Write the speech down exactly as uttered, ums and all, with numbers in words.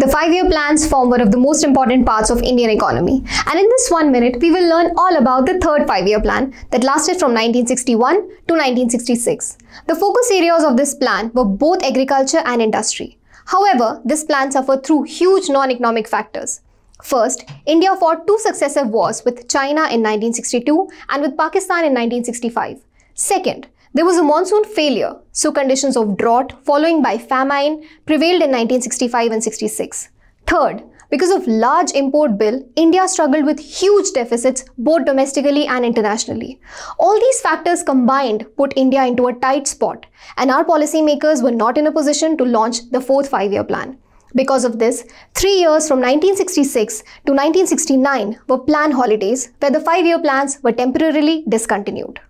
The five-year plans form one of the most important parts of Indian economy. And in this one minute, we will learn all about the third five-year plan that lasted from nineteen sixty-one to nineteen sixty-six. The focus areas of this plan were both agriculture and industry. However, this plan suffered through huge non-economic factors. First, India fought two successive wars with China in nineteen sixty-two and with Pakistan in nineteen sixty-five. Second, there was a monsoon failure, so conditions of drought, following by famine, prevailed in nineteen sixty-five and sixty-six. Third, because of large import bill, India struggled with huge deficits both domestically and internationally. All these factors combined put India into a tight spot, and our policymakers were not in a position to launch the fourth five-year plan. Because of this, three years from nineteen sixty-six to nineteen sixty-nine were plan holidays, where the five-year plans were temporarily discontinued.